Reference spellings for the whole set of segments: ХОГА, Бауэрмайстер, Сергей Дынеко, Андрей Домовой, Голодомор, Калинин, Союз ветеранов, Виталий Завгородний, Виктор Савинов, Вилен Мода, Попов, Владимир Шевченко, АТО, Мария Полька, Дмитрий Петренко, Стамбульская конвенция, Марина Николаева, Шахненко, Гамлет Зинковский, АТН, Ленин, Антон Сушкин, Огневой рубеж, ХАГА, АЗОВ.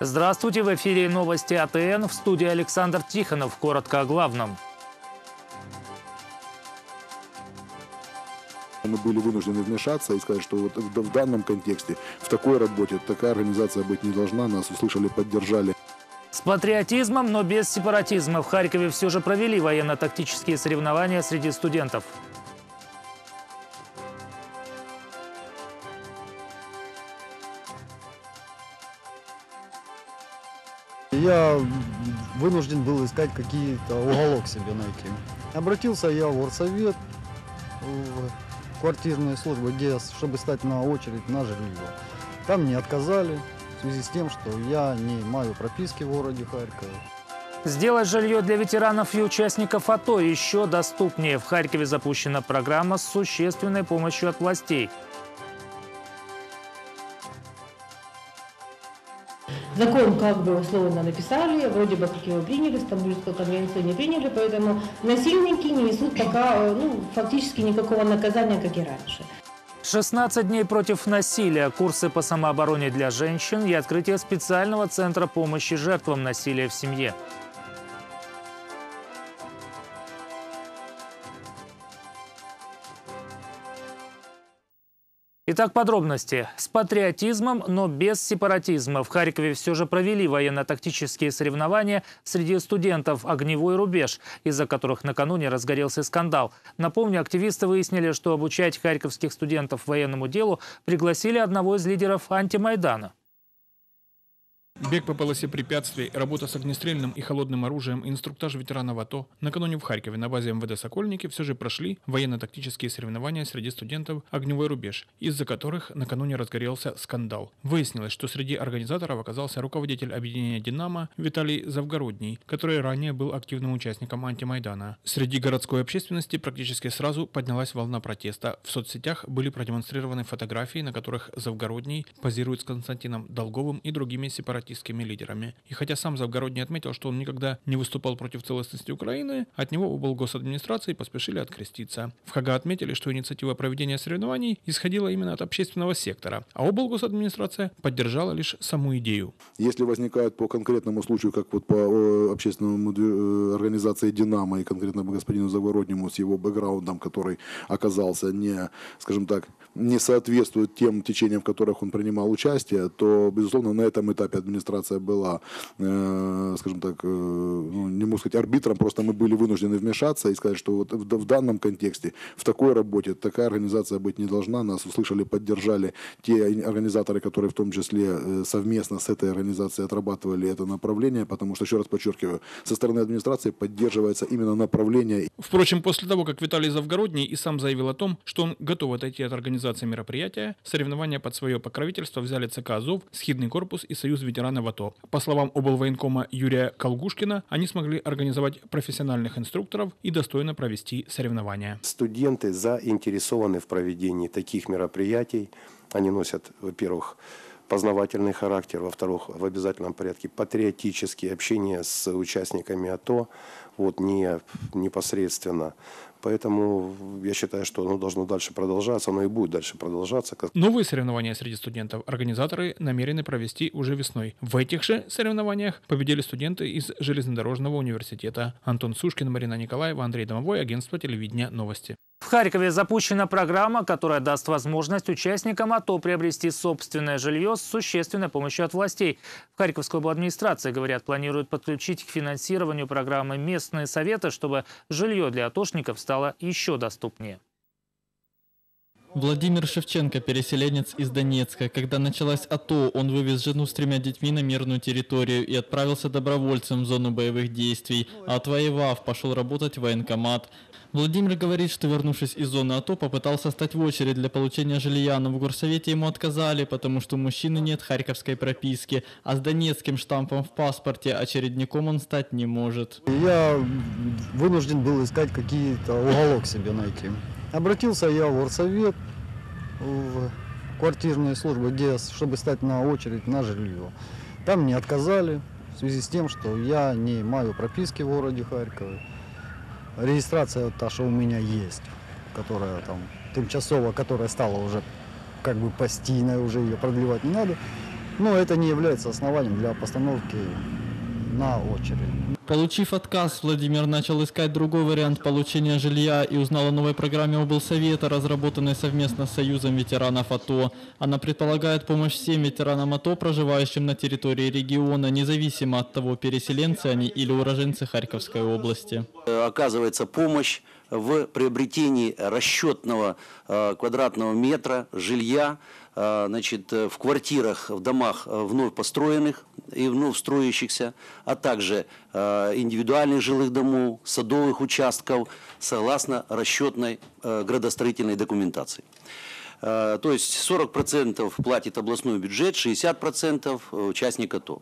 Здравствуйте, в эфире новости АТН, в студии Александр Тихонов. Коротко о главном. Мы были вынуждены вмешаться и сказать, что вот в данном контексте, в такой работе, такая организация быть не должна. Нас услышали, поддержали. С патриотизмом, но без сепаратизма. В Харькове все же провели военно-тактические соревнования среди студентов. Я вынужден был искать какие-то уголок себе найти. Обратился я в оргсовет, в квартирную службу, где, чтобы стать на очередь на жилье. Там мне отказали в связи с тем, что я не имею прописки в городе Харькове. Сделать жилье для ветеранов и участников АТО еще доступнее. В Харькове запущена программа с существенной помощью от властей. Закон как бы условно написали, вроде бы как его приняли, Стамбульскую конвенцию не приняли, поэтому насильники не несут пока фактически никакого наказания, как и раньше. 16 дней против насилия, курсы по самообороне для женщин и открытие специального центра помощи жертвам насилия в семье. Итак, подробности. С патриотизмом, но без сепаратизма. В Харькове все же провели военно-тактические соревнования среди студентов «Огневой рубеж», из-за которых накануне разгорелся скандал. Напомню, активисты выяснили, что обучать харьковских студентов военному делу пригласили одного из лидеров «Антимайдана». Бег по полосе препятствий, работа с огнестрельным и холодным оружием, инструктаж ветеранов АТО. Накануне в Харькове на базе МВД «Сокольники» все же прошли военно-тактические соревнования среди студентов «Огневой рубеж», из-за которых накануне разгорелся скандал. Выяснилось, что среди организаторов оказался руководитель объединения «Динамо» Виталий Завгородний, который ранее был активным участником «Антимайдана». Среди городской общественности практически сразу поднялась волна протеста. В соцсетях были продемонстрированы фотографии, на которых Завгородний позирует с Константином Долговым и другими сепаратистами. Лидерами. И хотя сам Завгородний отметил, что он никогда не выступал против целостности Украины, от него убыл госадминистрации и поспешили откреститься. В ХАГА отметили, что инициатива проведения соревнований исходила именно от общественного сектора, а облгосадминистрация поддержала лишь саму идею. Если возникает по конкретному случаю, как вот по общественному организации «Динамо» и конкретно по господину Завгороднему с его бэкграундом, который оказался не, скажем так, не соответствует тем течениям, в которых он принимал участие, то, безусловно, на этом этапе администрация была, скажем так, не могу сказать арбитром, просто мы были вынуждены вмешаться и сказать, что вот в данном контексте, в такой работе, такая организация быть не должна. Нас услышали, поддержали те организаторы, которые в том числе совместно с этой организацией отрабатывали это направление, потому что, еще раз подчеркиваю, со стороны администрации поддерживается именно направление. Впрочем, после того, как Виталий Завгородний и сам заявил о том, что он готов отойти от организации мероприятия, соревнования под свое покровительство взяли ЦК «АЗОВ», «Схидный корпус» и «Союз ветеранов АТО». По словам облвоенкома Юрия Колгушкина, они смогли организовать профессиональных инструкторов и достойно провести соревнования. Студенты заинтересованы в проведении таких мероприятий. Они носят, во-первых, познавательный характер, во-вторых, в обязательном порядке патриотические общения с участниками АТО, вот, не непосредственно. Поэтому я считаю, что оно должно дальше продолжаться, оно и будет дальше продолжаться. Новые соревнования среди студентов организаторы намерены провести уже весной. В этих же соревнованиях победили студенты из железнодорожного университета. Антон Сушкин, Марина Николаева, Андрей Домовой, агентство телевидения «Новости». В Харькове запущена программа, которая даст возможность участникам АТО приобрести собственное жилье с существенной помощью от властей. В Харьковской обладминистрации, говорят, планируют подключить к финансированию программы местные советы, чтобы жилье для атошников стало еще доступнее. Владимир Шевченко – переселенец из Донецка. Когда началась АТО, он вывез жену с 3 детьми на мирную территорию и отправился добровольцем в зону боевых действий, а отвоевав, пошел работать в военкомат. Владимир говорит, что, вернувшись из зоны АТО, попытался стать в очередь для получения жилья, но в горсовете ему отказали, потому что у мужчины нет харьковской прописки, а с донецким штампом в паспорте очередником он стать не может. Я вынужден был искать какие-то уголок себе найти. Обратился я в оргсовет, в квартирную службу, где, чтобы стать на очередь на жилье. Там мне отказали в связи с тем, что я не имею прописки в городе Харькове. Регистрация та, что у меня есть, которая там тимчасово, которая стала уже как бы постійною, уже ее продлевать не надо. Но это не является основанием для постановки на очередь. Получив отказ, Владимир начал искать другой вариант получения жилья и узнал о новой программе облсовета, разработанной совместно с Союзом ветеранов АТО. Она предполагает помощь всем ветеранам АТО, проживающим на территории региона, независимо от того, переселенцы они или уроженцы Харьковской области. Оказывается помощь в приобретении расчетного квадратного метра жилья, значит, в квартирах, в домах вновь построенных и вновь строящихся, а также индивидуальных жилых домов, садовых участков, согласно расчетной градостроительной документации. То есть 40% платит областной бюджет, 60% участник АТО.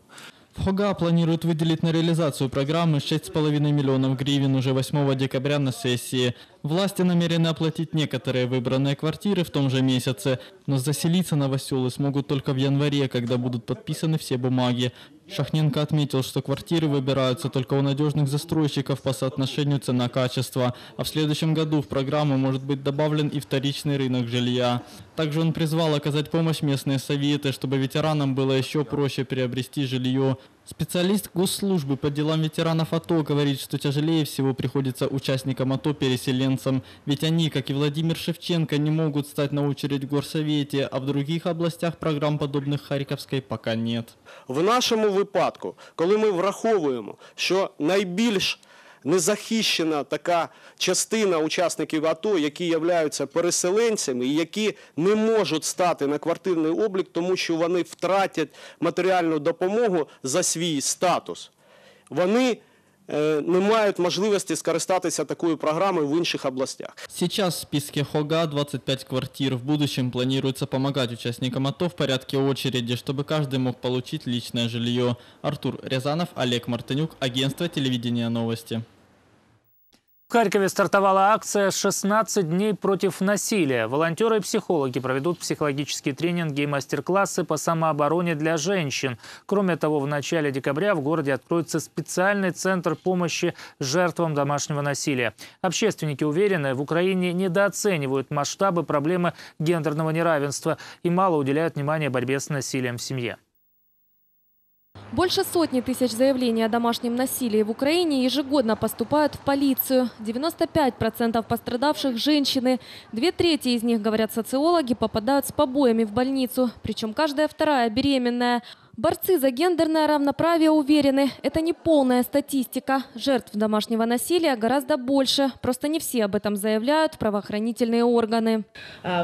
ФОГА планирует выделить на реализацию программы 6,5 миллионов гривен уже 8 декабря на сессии. Власти намерены оплатить некоторые выбранные квартиры в том же месяце, но заселиться новоселы смогут только в январе, когда будут подписаны все бумаги. Шахненко отметил, что квартиры выбираются только у надежных застройщиков по соотношению цена-качество, а в следующем году в программу может быть добавлен и вторичный рынок жилья. Также он призвал оказать помощь местные советы, чтобы ветеранам было еще проще приобрести жилье. Специалист Госслужбы по делам ветеранов АТО говорит, что тяжелее всего приходится участникам АТО-переселенцам, ведь они, как и Владимир Шевченко, не могут стать на очередь в Горсовете, а в других областях программ, подобных Харьковской, пока нет. В нашому випадку, коли ми враховуємо, що найбільш незахищена така частина учасників АТО, які являються переселенцями і які не можуть стати на квартирний облік, тому що вони втратять матеріальну допомогу за свій статус. Вони не мають можливості скористатися такою програмою в інших областях. Сейчас в списке ХОГА 25 квартир. В будущем планируется помогать участникам АТО в порядке очереди, чтобы каждый мог получить личное жилье. Артур Рязанов, Олег Мартынюк, агентство телевидения «Новости». В Харькове стартовала акция «16 дней против насилия». Волонтеры и психологи проведут психологические тренинги и мастер-классы по самообороне для женщин. Кроме того, в начале декабря в городе откроется специальный центр помощи жертвам домашнего насилия. Общественники уверены, в Украине недооценивают масштабы проблемы гендерного неравенства и мало уделяют внимания борьбе с насилием в семье. Больше сотни тысяч заявлений о домашнем насилии в Украине ежегодно поступают в полицию. 95% пострадавших – женщины. 2/3 из них, говорят социологи, попадают с побоями в больницу. Причем каждая вторая беременная. Борцы за гендерное равноправие уверены – это не полная статистика. Жертв домашнего насилия гораздо больше. Просто не все об этом заявляют правоохранительные органы.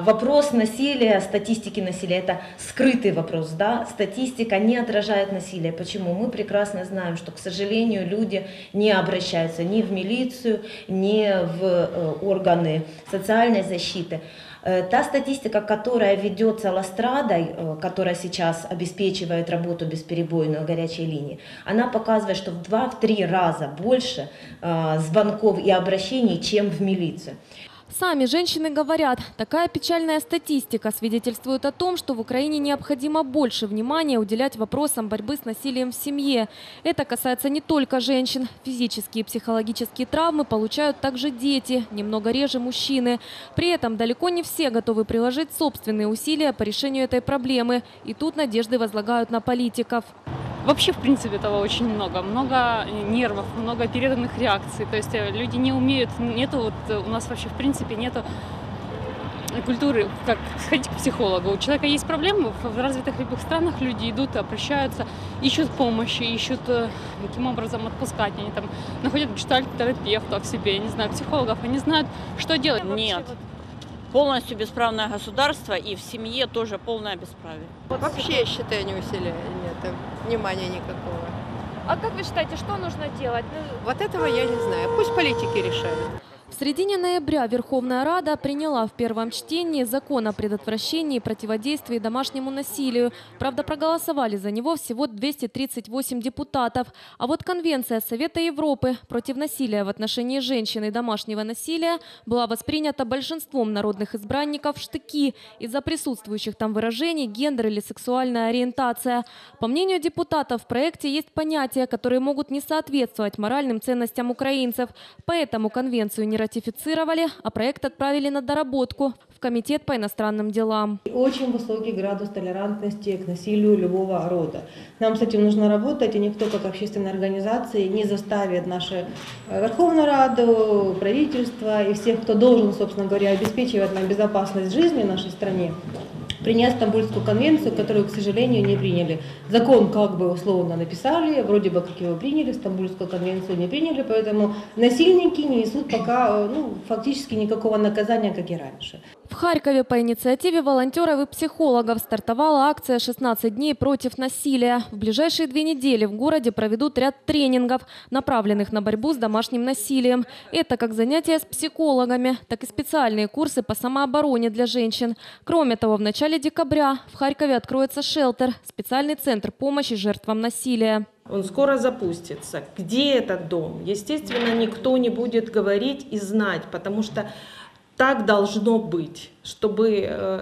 Вопрос насилия, статистики насилия – это скрытый вопрос. Да? Статистика не отражает насилие. Почему? Мы прекрасно знаем, что, к сожалению, люди не обращаются ни в милицию, ни в органы социальной защиты. Та статистика, которая ведется Ластрадой, которая сейчас обеспечивает работу бесперебойную горячей линии, она показывает, что в 2-3 раза больше звонков и обращений, чем в милицию. Сами женщины говорят, такая печальная статистика свидетельствует о том, что в Украине необходимо больше внимания уделять вопросам борьбы с насилием в семье. Это касается не только женщин. Физические и психологические травмы получают также дети, немного реже мужчины. При этом далеко не все готовы приложить собственные усилия по решению этой проблемы. И тут надежды возлагают на политиков. Вообще, в принципе, этого очень много. Много нервов, много переданных реакций. То есть люди не умеют, нету, вот у нас вообще, в принципе, нету культуры, как сходить к психологу. У человека есть проблемы, в развитых любых странах люди идут, обращаются, ищут помощи, ищут, каким образом отпускать. Они там находят гештальт-терапевтов себе, я не знаю, психологов. Они знают, что делать. Нет. Полностью бесправное государство, и в семье тоже полное бесправие. Вообще, я считаю, не усилия, нет внимания никакого. А как вы считаете, что нужно делать? Вот этого я не знаю. Пусть политики решают. В середине ноября Верховная Рада приняла в первом чтении закон о предотвращении и противодействии домашнему насилию. Правда, проголосовали за него всего 238 депутатов. А вот Конвенция Совета Европы против насилия в отношении женщин и домашнего насилия была воспринята большинством народных избранников в штыки из-за присутствующих там выражений гендер или сексуальная ориентация. По мнению депутатов, в проекте есть понятия, которые могут не соответствовать моральным ценностям украинцев. Поэтому Конвенцию не ратифицировали, а проект отправили на доработку в Комитет по иностранным делам. Очень высокий градус толерантности к насилию любого рода. Нам с этим нужно работать, и никто, как общественные организации, не заставит нашу Верховную Раду, правительство и всех, кто должен, собственно говоря, обеспечивать нам безопасность жизни в нашей стране, принять Стамбульскую конвенцию, которую, к сожалению, не приняли. Закон как бы условно написали, вроде бы как его приняли, Стамбульскую конвенцию не приняли, поэтому насильники не несут пока фактически никакого наказания, как и раньше. В Харькове по инициативе волонтеров и психологов стартовала акция «16 дней против насилия». В ближайшие 2 недели в городе проведут ряд тренингов, направленных на борьбу с домашним насилием. Это как занятия с психологами, так и специальные курсы по самообороне для женщин. Кроме того, в начале декабря в Харькове откроется «Шелтер» – специальный центр помощи жертвам насилия. Он скоро запустится. Где этот дом? Естественно, никто не будет говорить и знать, потому что так должно быть, чтобы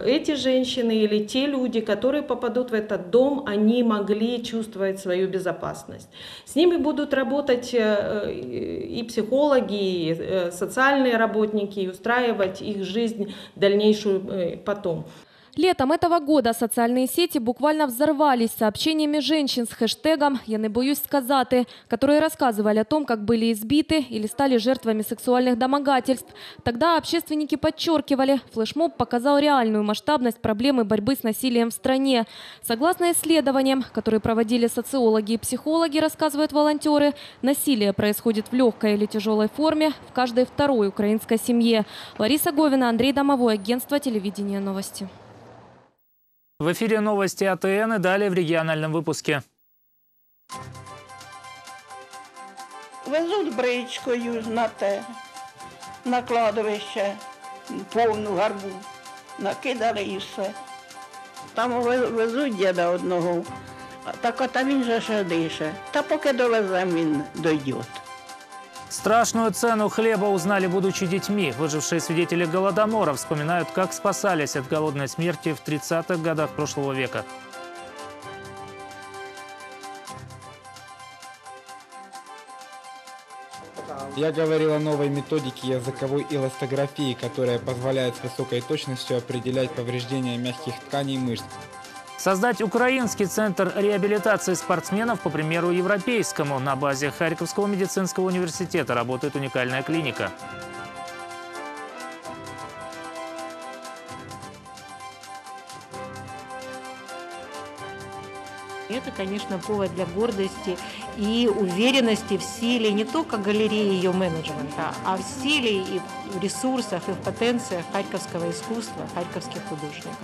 эти женщины или те люди, которые попадут в этот дом, они могли чувствовать свою безопасность. С ними будут работать и психологи, и социальные работники, и устраивать их жизнь дальнейшую потом. Летом этого года социальные сети буквально взорвались сообщениями женщин с хэштегом «Я не боюсь сказати», которые рассказывали о том, как были избиты или стали жертвами сексуальных домогательств. Тогда общественники подчеркивали, флешмоб показал реальную масштабность проблемы борьбы с насилием в стране. Согласно исследованиям, которые проводили социологи и психологи, рассказывают волонтеры, насилие происходит в легкой или тяжелой форме в каждой второй украинской семье. Лариса Говина, Андрей Домовой, агентство телевидения «Новости». В эфире новости АТН и далее в региональном выпуске. Везут бричкою на кладовище, повну гарбу, накидали і все. Там везуть діда одного, так а там він же ще дише. Та поки довезем, він дойде. Страшную цену хлеба узнали, будучи детьми. Выжившие свидетели Голодомора вспоминают, как спасались от голодной смерти в 30-х годах прошлого века. Я говорил о новой методике языковой эластографии, которая позволяет с высокой точностью определять повреждения мягких тканей и мышц. Создать украинский центр реабилитации спортсменов по примеру европейскому. На базе Харьковского медицинского университета работает уникальная клиника. Это, конечно, повод для гордости и уверенности в силе не только галереи ее менеджмента, а в силе и в ресурсах, и в потенциях харьковского искусства, харьковских художников.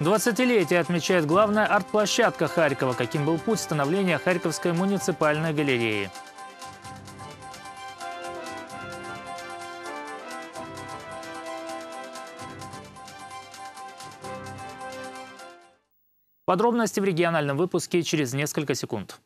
20-летие отмечает главная арт-площадка Харькова, каким был путь становления Харьковской муниципальной галереи. Подробности в региональном выпуске через несколько секунд.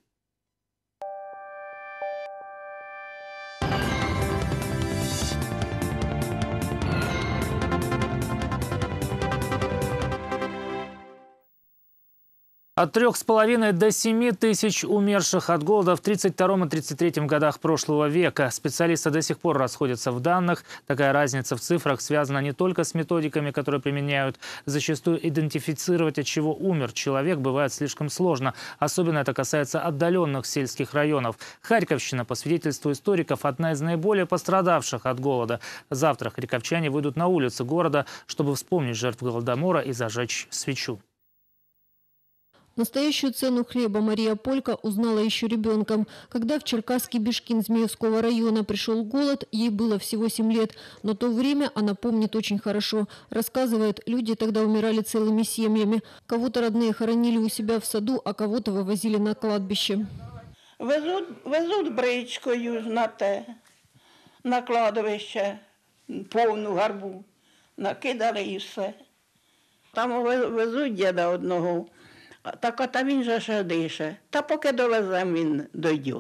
От 3,5 до 7 тысяч умерших от голода в 32 и 33 годах прошлого века. Специалисты до сих пор расходятся в данных. Такая разница в цифрах связана не только с методиками, которые применяют. Зачастую идентифицировать, от чего умер человек, бывает слишком сложно. Особенно это касается отдаленных сельских районов. Харьковщина, по свидетельству историков, одна из наиболее пострадавших от голода. Завтра харьковчане выйдут на улицы города, чтобы вспомнить жертв Голодомора и зажечь свечу. Настоящую цену хлеба Мария Полька узнала еще ребенком. Когда в Черкасский Бишкин Змеевского района пришел голод, ей было всего 7 лет. Но то время она помнит очень хорошо. Рассказывает, люди тогда умирали целыми семьями. Кого-то родные хоронили у себя в саду, а кого-то вывозили на кладбище. Везут бричкою на кладовище, повну гарбу, накидали і все. Там везуть діда одного. Так а там він же ще дише. Та поки довезем, він дойде.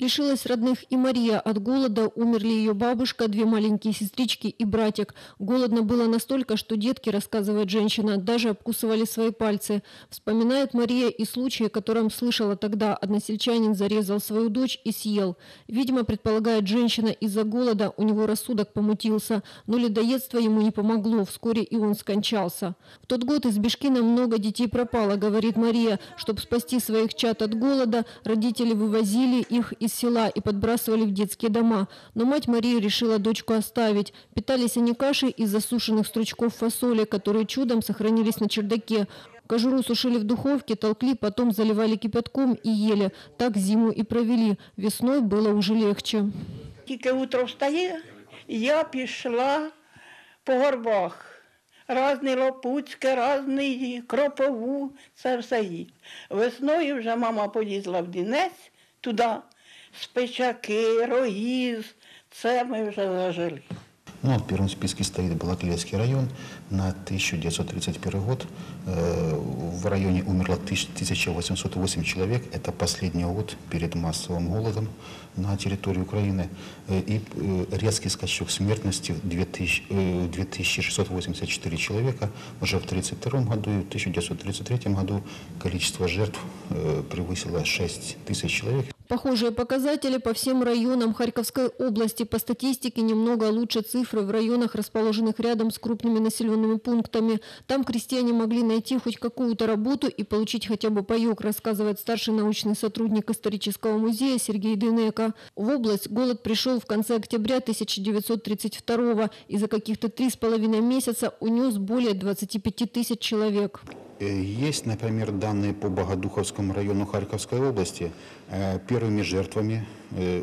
Лишилась родных и Мария. От голода умерли ее бабушка, две маленькие сестрички и братик. Голодно было настолько, что детки, рассказывает женщина, даже обкусывали свои пальцы. Вспоминает Мария и случай, о котором слышала тогда. Односельчанин зарезал свою дочь и съел. Видимо, предполагает женщина, из-за голода у него рассудок помутился. Но ледоедство ему не помогло. Вскоре и он скончался. В тот год из Бишкина много детей пропало, говорит Мария. Чтобы спасти своих чад от голода, родители вывозили их из села и подбрасывали в детские дома. Но мать Марии решила дочку оставить. Питались они кашей из засушенных стручков фасоли, которые чудом сохранились на чердаке. Кожуру сушили в духовке, толкли, потом заливали кипятком и ели. Так зиму и провели. Весной было уже легче. Только утром встаю, я пошла по горбах. Разные лопуцьки, разные кропову, сарсаї. Весною вже мама полізла в Дінець, туди. Спичаки, роїз, це ми вже зажили. Ну, в первом списке стоит Балаклевский район на 1931 год. В районе умерло 1808 человек. Это последний год перед массовым голодом на территории Украины. И резкий скачок смертности в 2684 человека. Уже в 1932 году и в 1933 году количество жертв превысило 6000 человек. Похожие показатели по всем районам Харьковской области. По статистике немного лучше цифры в районах, расположенных рядом с крупными населенными пунктами. Там крестьяне могли найти хоть какую-то работу и получить хотя бы паёк, рассказывает старший научный сотрудник исторического музея Сергей Дынеко. В область голод пришел в конце октября 1932 и за каких-то 3,5 месяца унес более 25 тысяч человек. Есть, например, данные по Богодуховскому району Харьковской области. Первыми жертвами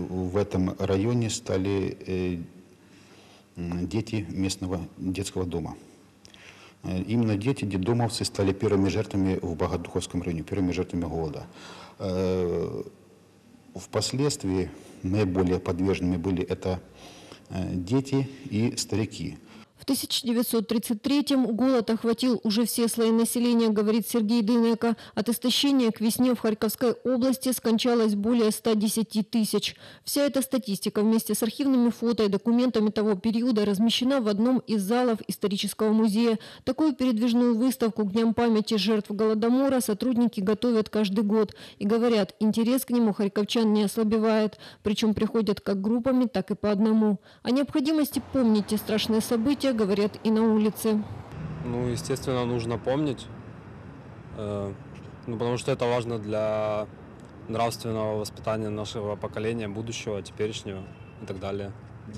в этом районе стали дети местного детского дома. Именно дети, детдомовцы, стали первыми жертвами в Богодуховском районе, первыми жертвами голода. Впоследствии наиболее подверженными были это дети и старики. В 1933-м голод охватил уже все слои населения, говорит Сергей Дынеко. От истощения к весне в Харьковской области скончалось более 110 тысяч. Вся эта статистика вместе с архивными фото и документами того периода размещена в одном из залов исторического музея. Такую передвижную выставку к дням памяти жертв Голодомора сотрудники готовят каждый год. И говорят, интерес к нему харьковчан не ослабевает. Причем приходят как группами, так и по одному. О необходимости помнить те страшные события говорят и на улице. Ну, естественно, нужно помнить, потому что это важно для нравственного воспитания нашего поколения, будущего, теперешнего и так далее.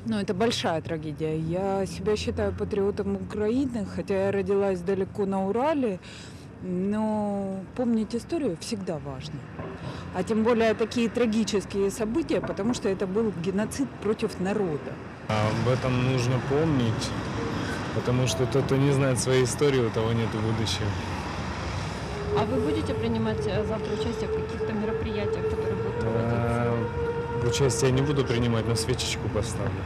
Ну, это большая трагедия. Я себя считаю патриотом Украины, хотя я родилась далеко на Урале, но помнить историю всегда важно. А тем более такие трагические события, потому что это был геноцид против народа. Об этом нужно помнить, потому что тот, кто не знает своей истории, у того нет будущего. А вы будете принимать завтра участие в каких-то мероприятиях, которые будут проводиться? Участие не буду принимать, но свечечку поставлю.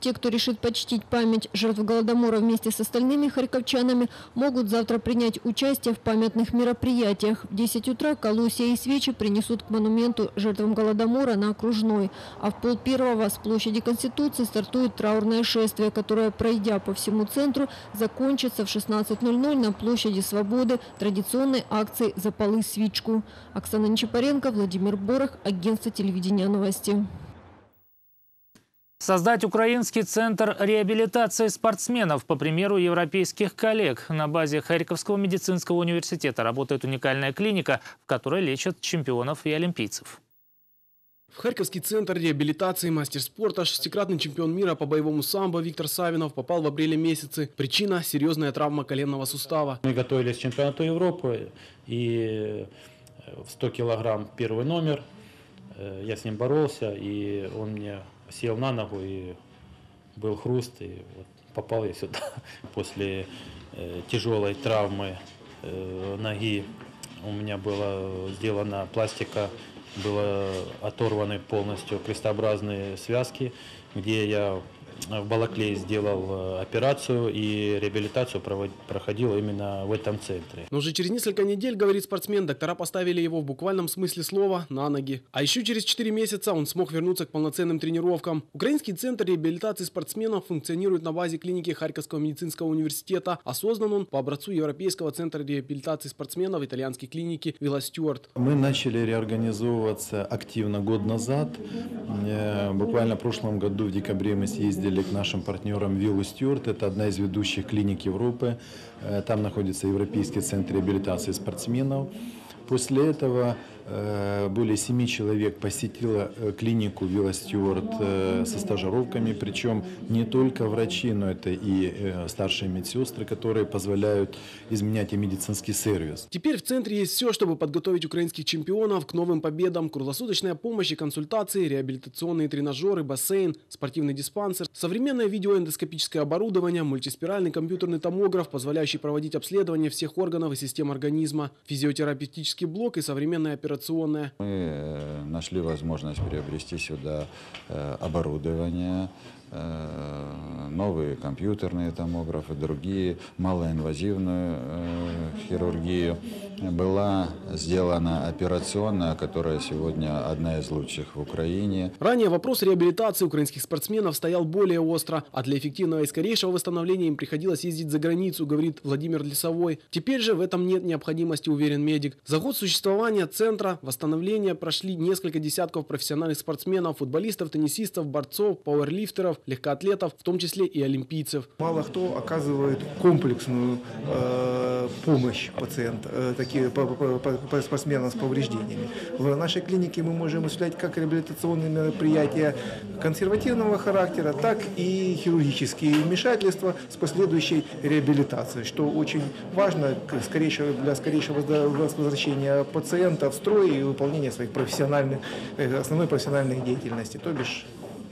Те, кто решит почтить память жертв Голодомора вместе с остальными харьковчанами, могут завтра принять участие в памятных мероприятиях. В 10 утра колосья и свечи принесут к монументу жертвам Голодомора на Окружной. А в полпервого с площади Конституции стартует траурное шествие, которое, пройдя по всему центру, закончится в 16:00 на площади Свободы традиционной акции «Запалы свечку». Оксана Нечипаренко, Владимир Борох, агентство телевидения «Новости». Создать украинский центр реабилитации спортсменов, по примеру европейских коллег. На базе Харьковского медицинского университета работает уникальная клиника, в которой лечат чемпионов и олимпийцев. В Харьковский центр реабилитации мастер спорта, шестикратный чемпион мира по боевому самбо Виктор Савинов попал в апреле месяце. Причина – серьезная травма коленного сустава. Мы готовились к чемпионату Европы, и в 100 килограмм первый номер. Я с ним боролся, и он мне... сел на ногу, и был хруст, и вот попал я сюда. После тяжелой травмы ноги у меня была сделана пластика, были оторваны полностью крестообразные связки, где я в Балаклее сделал операцию, и реабилитацию проходил именно в этом центре. Но уже через несколько недель, говорит спортсмен, доктора поставили его в буквальном смысле слова на ноги. А еще через 4 месяца он смог вернуться к полноценным тренировкам. Украинский центр реабилитации спортсменов функционирует на базе клиники Харьковского медицинского университета. А создан он по образцу Европейского центра реабилитации спортсменов итальянской клиники Вилла Стюарт. Мы начали реорганизовываться активно год назад. Буквально в прошлом году в декабре мы съездили к нашим партнерам Виллу Стюарт. Это одна из ведущих клиник Европы. Там находится Европейский центр реабилитации спортсменов. После этого более 7 человек посетило клинику Вилла Стюарт со стажировками. Причем не только врачи, но это и старшие медсестры, которые позволяют изменять и медицинский сервис. Теперь в центре есть все, чтобы подготовить украинских чемпионов к новым победам. Круглосуточная помощь и консультации, реабилитационные тренажеры, бассейн, спортивный диспансер, современное видеоэндоскопическое оборудование, мультиспиральный компьютерный томограф, позволяющий проводить обследование всех органов и систем организма, физиотерапевтический блок и современная операция. Мы нашли возможность приобрести сюда оборудование, новые компьютерные томографы, другие, малоинвазивную хирургию. Была сделана операционная, которая сегодня одна из лучших в Украине. Ранее вопрос реабилитации украинских спортсменов стоял более остро, а для эффективного и скорейшего восстановления им приходилось ездить за границу, говорит Владимир Лисовой. Теперь же в этом нет необходимости, уверен медик. За год существования центра восстановления прошли несколько десятков профессиональных спортсменов, футболистов, теннисистов, борцов, пауэрлифтеров, легкоатлетов, в том числе и олимпийцев. Мало кто оказывает комплексную помощь пациенту, такие спортсменам с повреждениями. В нашей клинике мы можем осуществлять как реабилитационные мероприятия консервативного характера, так и хирургические вмешательства с последующей реабилитацией, что очень важно для скорейшего возвращения пациента в строй и выполнения своих основной профессиональной деятельности, то бишь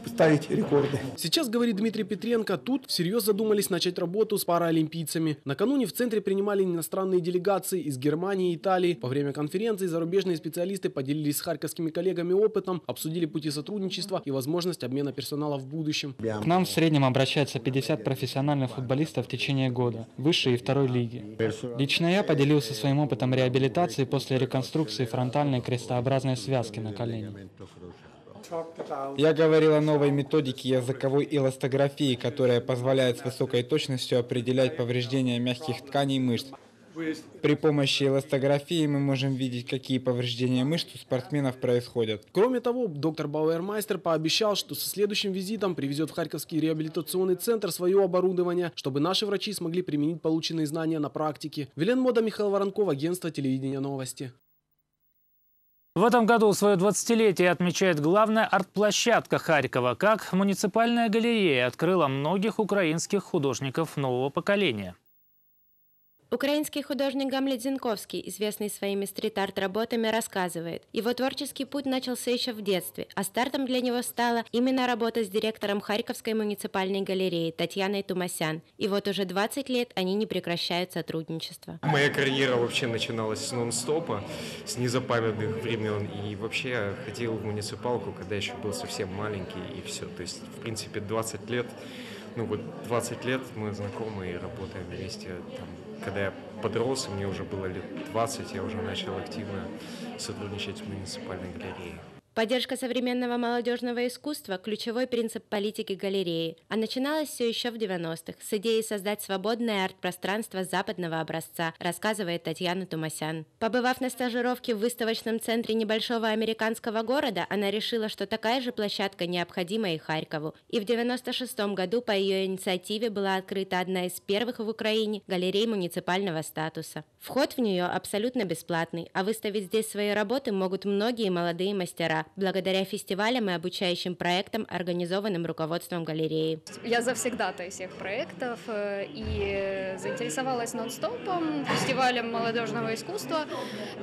ставить рекорды. Сейчас, говорит Дмитрий Петренко, тут всерьез задумались начать работу с паралимпийцами. Накануне в центре принимали иностранные делегации из Германии и Италии. Во время конференции зарубежные специалисты поделились с харьковскими коллегами опытом, обсудили пути сотрудничества и возможность обмена персонала в будущем. К нам в среднем обращается 50 профессиональных футболистов в течение года, высшей и второй лиги. Лично я поделился своим опытом реабилитации после реконструкции фронтальной крестообразной связки на колене. Я говорил о новой методике языковой эластографии, которая позволяет с высокой точностью определять повреждения мягких тканей мышц. При помощи эластографии мы можем видеть, какие повреждения мышц у спортсменов происходят. Кроме того, доктор Бауэрмайстер пообещал, что со следующим визитом привезет в Харьковский реабилитационный центр свое оборудование, чтобы наши врачи смогли применить полученные знания на практике. Вилен Мода, Михаил Воронков, агентство телевидения «Новости». В этом году свое 20-летие отмечает главная арт-площадка Харькова. Как муниципальная галерея открыла многих украинских художников нового поколения. Украинский художник Гамлет Зинковский, известный своими стрит-арт-работами, рассказывает. Его творческий путь начался еще в детстве, а стартом для него стала именно работа с директором Харьковской муниципальной галереи Татьяной Тумасян. И вот уже 20 лет они не прекращают сотрудничество. Моя карьера вообще начиналась с нон-стопа, с незапамятных времен. И вообще я ходил в муниципалку, когда еще был совсем маленький, и все. То есть, в принципе, 20 лет. Ну вот 20 лет мы знакомы и работаем вместе. Там, когда я подрос, мне уже было лет 20, я уже начал активно сотрудничать с муниципальной галереей. Поддержка современного молодежного искусства – ключевой принцип политики галереи. А начиналось все еще в 90-х с идеи создать свободное арт-пространство западного образца, рассказывает Татьяна Тумасян. Побывав на стажировке в выставочном центре небольшого американского города, она решила, что такая же площадка необходима и Харькову. И в 96-м году по ее инициативе была открыта одна из первых в Украине галерей муниципального статуса. Вход в нее абсолютно бесплатный, а выставить здесь свои работы могут многие молодые мастера, благодаря фестивалям и обучающим проектам, организованным руководством галереи. Я завсегдатай всех проектов и заинтересовалась нон-стопом, фестивалем молодежного искусства.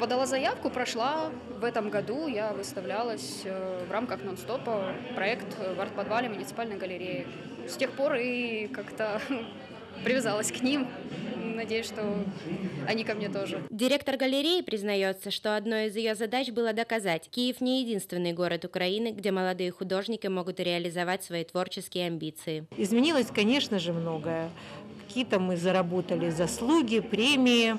Подала заявку, прошла. В этом году я выставлялась в рамках нон-стопа проект в арт-подвале муниципальной галереи. С тех пор и как-то привязалась к ним. надеюсь, что они ко мне тоже. Директор галереи признается, что одной из ее задач было доказать: Киев не единственный город Украины, где молодые художники могут реализовать свои творческие амбиции. Изменилось, конечно же, многое. Какие-то мы заработали заслуги, премии,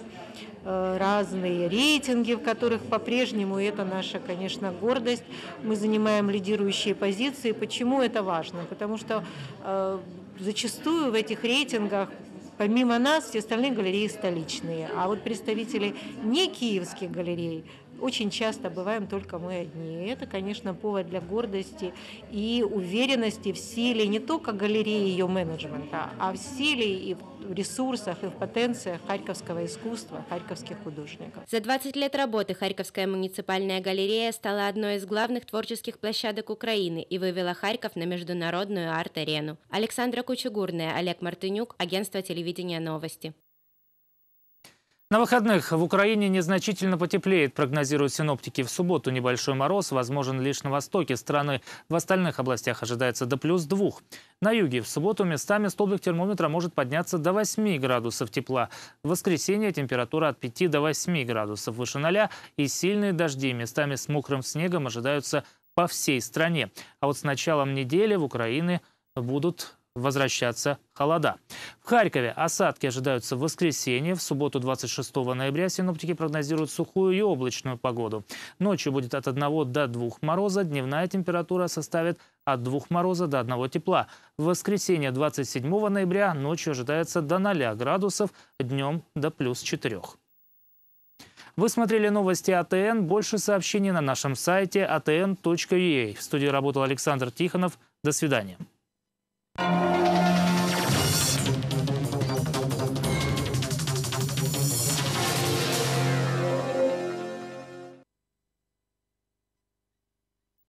разные рейтинги, в которых по-прежнему это наша, конечно, гордость. Мы занимаем лидирующие позиции. Почему это важно? Потому что зачастую в этих рейтингах помимо нас все остальные галереи столичные, а вот представители не киевских галерей очень часто бываем только мы одни. И это, конечно, повод для гордости и уверенности в силе не только галереи и ее менеджмента, а в силе и в ресурсах, и в потенциях харьковского искусства, харьковских художников. За 20 лет работы Харьковская муниципальная галерея стала одной из главных творческих площадок Украины и вывела Харьков на международную арт-арену. Александра Кучугурная, Олег Мартынюк, агентство телевидения «Новости». На выходных в Украине незначительно потеплеет, прогнозируют синоптики. В субботу небольшой мороз возможен лишь на востоке страны. В остальных областях ожидается до +2. На юге в субботу местами столбик термометра может подняться до 8 градусов тепла. В воскресенье температура от 5 до 8 градусов выше 0 и сильные дожди местами с мокрым снегом ожидаются по всей стране. А вот с началом недели в Украине будут возвращаться холода. В Харькове осадки ожидаются в воскресенье. В субботу 26 ноября синоптики прогнозируют сухую и облачную погоду. Ночью будет от 1 до 2 мороза. Дневная температура составит от 2 мороза до 1 тепла. В воскресенье 27 ноября ночью ожидается до 0 градусов, днем до +4. Вы смотрели новости АТН. Больше сообщений на нашем сайте atn.ua. В студии работал Александр Тихонов. До свидания.